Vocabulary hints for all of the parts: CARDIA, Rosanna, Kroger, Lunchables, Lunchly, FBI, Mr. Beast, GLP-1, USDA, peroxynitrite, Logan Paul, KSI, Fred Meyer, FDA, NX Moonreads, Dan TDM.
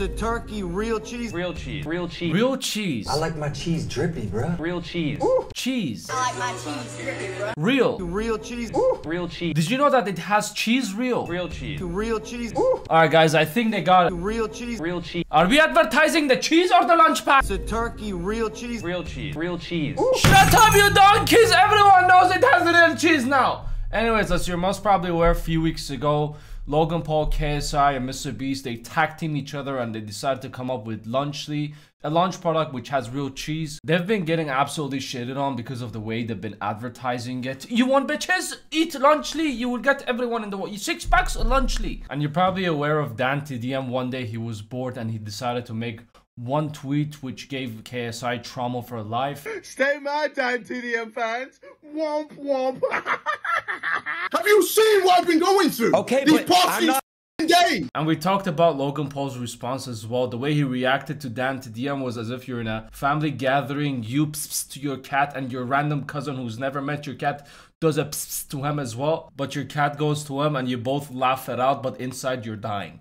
It's a turkey, real cheese. Real cheese. Real cheese. Real cheese. I like my cheese drippy, bro. Real cheese. Ooh. Cheese. I like my cheese drippy, bro. Real. Real cheese. Ooh. Real cheese. Did you know that it has cheese real? Real cheese. Real cheese. Ooh. All right, guys, I think they got it. Real cheese. Real cheese. Are we advertising the cheese or the lunch pack? It's a turkey, real cheese. Real cheese. Real cheese. Ooh. Shut up, you donkeys! Everyone knows it has real cheese now. Anyways, as you're most probably aware, a few weeks ago, Logan Paul, KSI, and Mr. Beast, they tag team each other and they decided to come up with Lunchly, a lunch product which has real cheese. They've been getting absolutely shitted on because of the way they've been advertising it. You want bitches? Eat Lunchly. You will get everyone in the world. 6 packs of Lunchly. And you're probably aware of Dan TDM. One day he was bored and he decided to make one tweet which gave KSI trauma for life. Stay my Dan TDM fans. Womp womp. Have you seen what I've been going through? Okay, these past days. And we talked about Logan Paul's response as well. The way he reacted to Dan TDM was as if you're in a family gathering, you pss to your cat, and your random cousin who's never met your cat does a pss to him as well. But your cat goes to him, and you both laugh it out, but inside you're dying.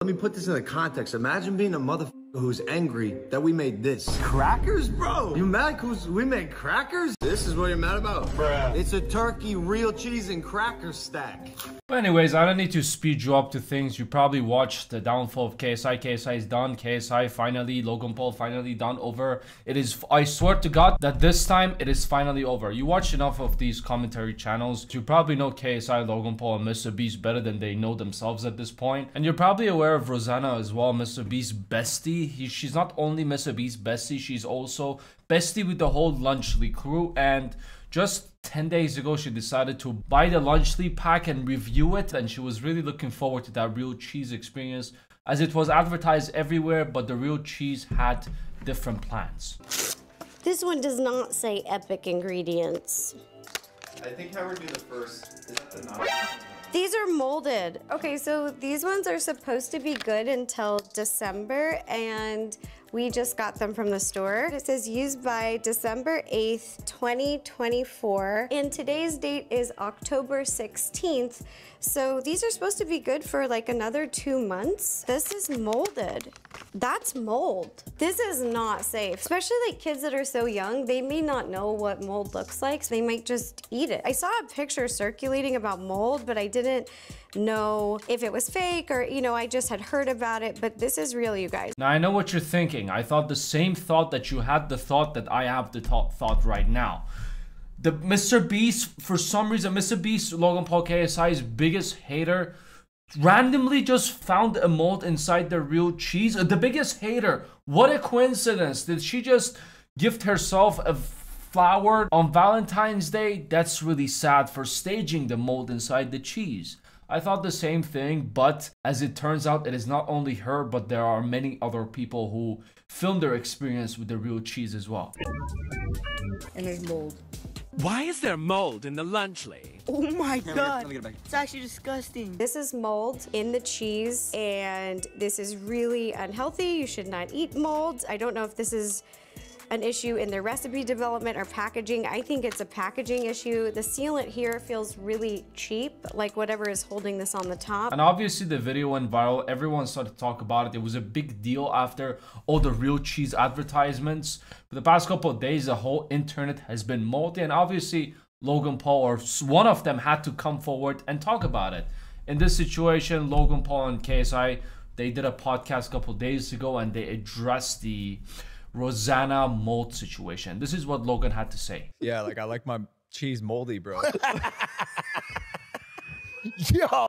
Let me put this in the context. Imagine being a motherfucker who's angry that we made this. Crackers, bro? You mad because we made crackers? This is what you're mad about? Bruh. It's a turkey, real cheese, and cracker stack. But anyways, I don't need to speed you up to things. You probably watched the downfall of KSI. KSI is done. KSI finally, Logan Paul finally done over. It is, I swear to God, that this time it is finally over. You watched enough of these commentary channels. You probably know KSI, Logan Paul, and Mr. Beast better than they know themselves at this point. And you're probably aware of Rosanna as well, Mr. Beast's bestie. She's not only Mr. Beast's bestie, she's also bestie with the whole Lunchly crew. And just 10 days ago, she decided to buy the Lunchly pack and review it. And she was really looking forward to that real cheese experience, as it was advertised everywhere, but the real cheese had different plans. This one does not say epic ingredients. I think Howard did the first. Is that the knife? These are molded. Okay, so these ones are supposed to be good until December, and we just got them from the store. It says used by December 8th, 2024, and today's date is October 16th. So these are supposed to be good for like another 2 months. This is molded. That's mold. This is not safe, especially like kids that are so young. They may not know what mold looks like, so they might just eat it. I saw a picture circulating about mold, but I didn't know if it was fake or, you know, I just had heard about it, but this is real, you guys. Now, I know what you're thinking. I thought the same thought that you had, the thought that I have, the thought right now. The Mr. Beast, for some reason, Mr. Beast, Logan Paul, KSI's biggest hater, randomly just found a mold inside the real cheese. The biggest hater. What a coincidence. Did she just gift herself a flower on Valentine's Day? That's really sad for staging the mold inside the cheese. I thought the same thing, but as it turns out, it is not only her, but there are many other people who filmed their experience with the real cheese as well. And there's mold. Why is there mold in the Lunchly? Oh my God. It's actually disgusting. This is mold in the cheese, and this is really unhealthy. You should not eat mold. I don't know if this is an issue in their recipe development or packaging. I think it's a packaging issue. The sealant here feels really cheap, like whatever is holding this on the top. And obviously the video went viral. Everyone started to talk about it. It was a big deal after all the real cheese advertisements. For the past couple of days, the whole internet has been multi, and obviously Logan Paul or one of them had to come forward and talk about it. In this situation, Logan Paul and KSI, they did a podcast a couple of days ago and they addressed the Rosanna mold situation. This is what Logan had to say. Yeah, like I like my cheese moldy, bro. Yo.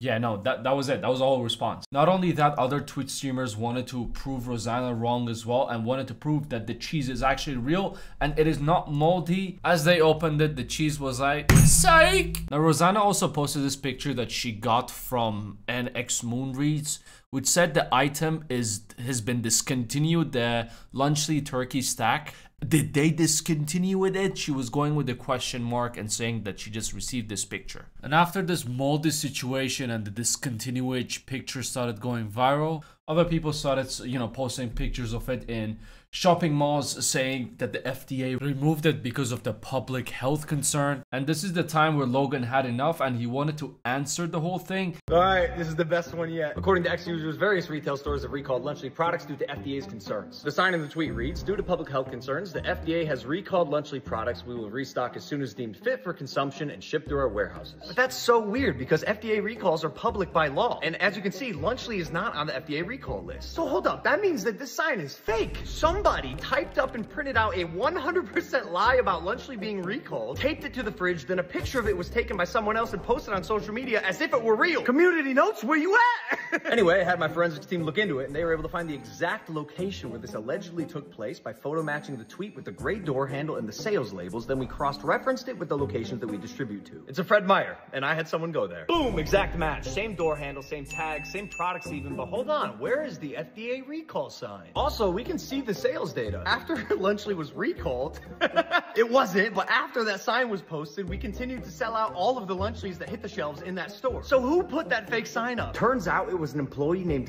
Yeah, no, that was it. That was all response. Not only that, other Twitch streamers wanted to prove Rosanna wrong as well and wanted to prove that the cheese is actually real and it is not moldy. As they opened it, the cheese was like, psych! Now, Rosanna also posted this picture that she got from NX Moonreads, which said the item has been discontinued, the Lunchly turkey stack. Did they discontinue it? She was going with the question mark and saying that she just received this picture. And after this moldy situation and the discontinued picture started going viral, Other people started, you know, posting pictures of it in shopping malls, saying that the FDA removed it because of the public health concern. And this is the time where Logan had enough and he wanted to answer the whole thing. All right, this is the best one yet. According to X users, various retail stores have recalled Lunchly products due to FDA's concerns. The sign in the tweet reads, due to public health concerns, the FDA has recalled Lunchly products. We will restock as soon as deemed fit for consumption and ship through our warehouses. But that's so weird because FDA recalls are public by law. And as you can see, Lunchly is not on the FDA recall list. So hold up, that means that this sign is fake. Somebody typed up and printed out a 100% lie about Lunchly being recalled, taped it to the fridge, then a picture of it was taken by someone else and posted on social media as if it were real. Community notes, where you at? Anyway, I had my forensics team look into it and they were able to find the exact location where this allegedly took place by photo matching the tweet with the gray door handle and the sales labels. Then we cross-referenced it with the locations that we distribute to. It's a Fred Meyer, and I had someone go there. Boom, exact match. Same door handle, same tag, same products even, but hold on. Where is the FDA recall sign? Also, we can see the sales data. After Lunchly was recalled, it wasn't, but after that sign was posted, we continued to sell out all of the Lunchlies that hit the shelves in that store. So who put that fake sign up? Turns out it was an employee named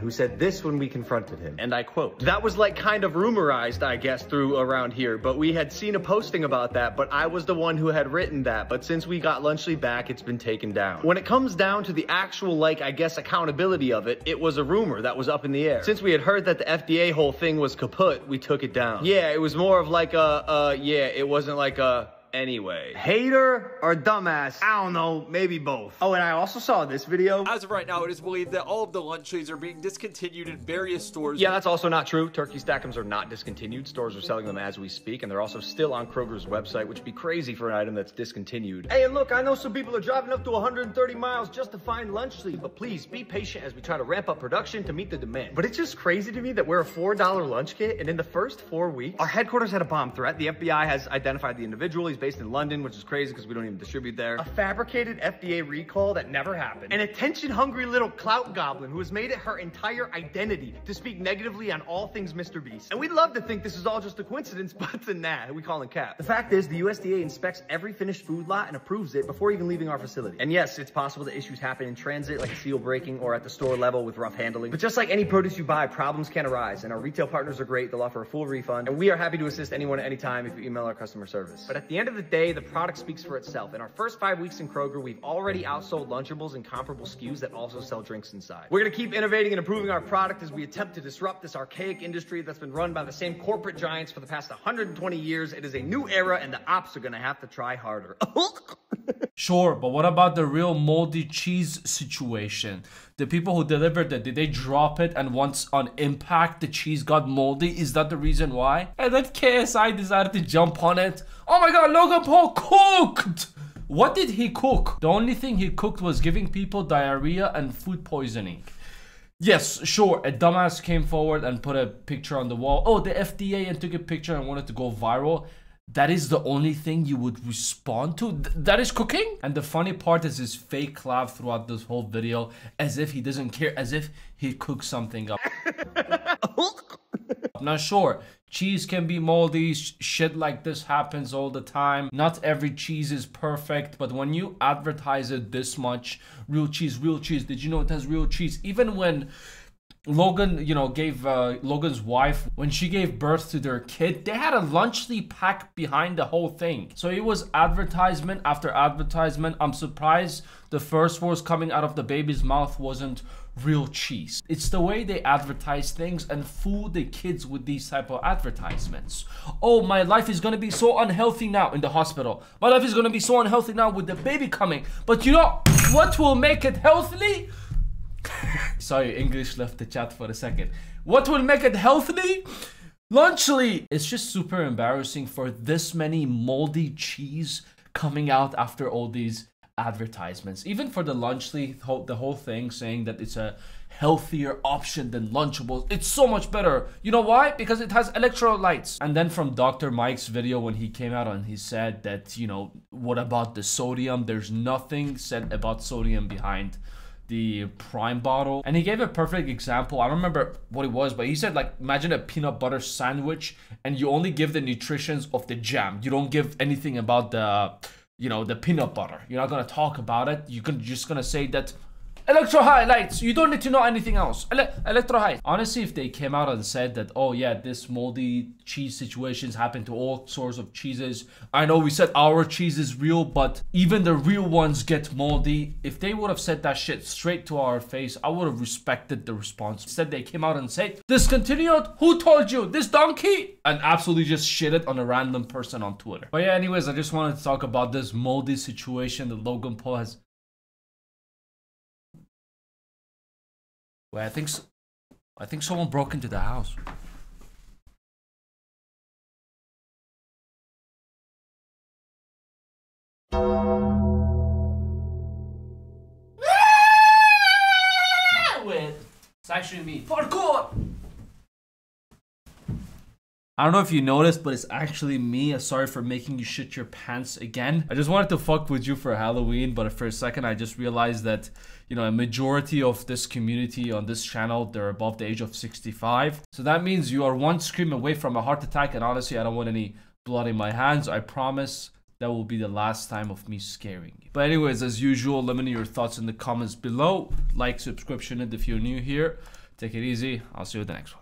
who said this when we confronted him. And I quote, that was like kind of rumorized, I guess, through around here, but we had seen a posting about that, but I was the one who had written that. But since we got Lunchly back, it's been taken down. When it comes down to the actual, like, I guess, accountability of it, it was a rumor that was up in the air. Since we had heard that the FDA whole thing was kaput, we took it down. Yeah, it was more of like a, yeah, it wasn't like a, anyway. Hater or dumbass? I don't know, maybe both. Oh, and I also saw this video. As of right now, it is believed that all of the Lunchlies are being discontinued in various stores. Yeah, that's also not true. Turkey Stack'ems are not discontinued. Stores are selling them as we speak, and they're also still on Kroger's website, which would be crazy for an item that's discontinued. Hey, and look, I know some people are driving up to 130 miles just to find Lunchly, but please be patient as we try to ramp up production to meet the demand. But it's just crazy to me that we're a $4 lunch kit, and in the first 4 weeks, our headquarters had a bomb threat. The FBI has identified the individual. He's based in London, which is crazy because we don't even distribute there. A fabricated FDA recall that never happened. An attention-hungry little clout goblin who has made it her entire identity to speak negatively on all things Mr. Beast. And we'd love to think this is all just a coincidence, but it's a nah, we call it cap. The fact is, the USDA inspects every finished food lot and approves it before even leaving our facility. And yes, it's possible that issues happen in transit, like a seal breaking or at the store level with rough handling. But just like any produce you buy, problems can arise. And our retail partners are great. They'll offer a full refund. And we are happy to assist anyone at any time if you email our customer service. But at the end of the day, the product speaks for itself. In our first 5 weeks in Kroger, we've already outsold Lunchables and comparable SKUs that also sell drinks inside. We're gonna keep innovating and improving our product as we attempt to disrupt this archaic industry that's been run by the same corporate giants for the past 120 years. It is a new era and the ops are gonna have to try harder. Sure, but what about the real moldy cheese situation? The people who delivered it, did they drop it and once on impact the cheese got moldy? Is that the reason why? And then KSI decided to jump on it. Oh my god, Logan Paul cooked! What did he cook? The only thing he cooked was giving people diarrhea and food poisoning. Yes, sure, a dumbass came forward and put a picture on the wall. Oh, the FDA, and took a picture and wanted to go viral. That is the only thing you would respond to? That is cooking? And the funny part is his fake laugh throughout this whole video, as if he doesn't care, as if he cooked something up. I'm not sure. Cheese can be moldy, shit like this happens all the time. Not every cheese is perfect, but when you advertise it this much, real cheese, did you know it has real cheese? Even when Logan, you know, gave Logan's wife, when she gave birth to their kid, they had a Lunchly pack behind the whole thing. So it was advertisement after advertisement. I'm surprised the first words coming out of the baby's mouth wasn't real cheese. It's the way they advertise things and fool the kids with these type of advertisements. Oh, my life is gonna be so unhealthy now in the hospital. My life is gonna be so unhealthy now with the baby coming. But you know what will make it healthy? Sorry, English left the chat for a second. What will make it healthy? Lunchly! It's just super embarrassing for this many moldy cheese coming out after all these advertisements. Even for the Lunchly, the whole thing saying that it's a healthier option than Lunchables. It's so much better. You know why? Because it has electrolytes. And then from Dr. Mike's video when he came out and he said that, you know, what about the sodium? There's nothing said about sodium behind the Prime bottle, and he gave a perfect example. I don't remember what it was, but he said, like, imagine a peanut butter sandwich and you only give the nutritions of the jam. You don't give anything about the, you know, the peanut butter. You're not gonna talk about it. You're just gonna say that Electro highlights. You don't need to know anything else. Electro highlights. Honestly, if they came out and said that, oh yeah, this moldy cheese situations happen to all sorts of cheeses. I know we said our cheese is real, but even the real ones get moldy. If they would have said that shit straight to our face, I would have respected the response. Instead, they came out and said, discontinued? Who told you? This donkey? And absolutely just shitted on a random person on Twitter. But yeah, anyways, I just wanted to talk about this moldy situation that Logan Paul has. Wait, I think someone broke into the house. Wait, it's actually me. Parkour! I don't know if you noticed, but it's actually me. Sorry for making you shit your pants again. I just wanted to fuck with you for Halloween, but for a second I just realized that, you know, a majority of this community on this channel, they're above the age of 65. So that means you are one scream away from a heart attack, and honestly, I don't want any blood in my hands. I promise that will be the last time of me scaring you. But anyways, as usual, let me know your thoughts in the comments below. Like, subscription, and if you're new here, take it easy. I'll see you in the next one.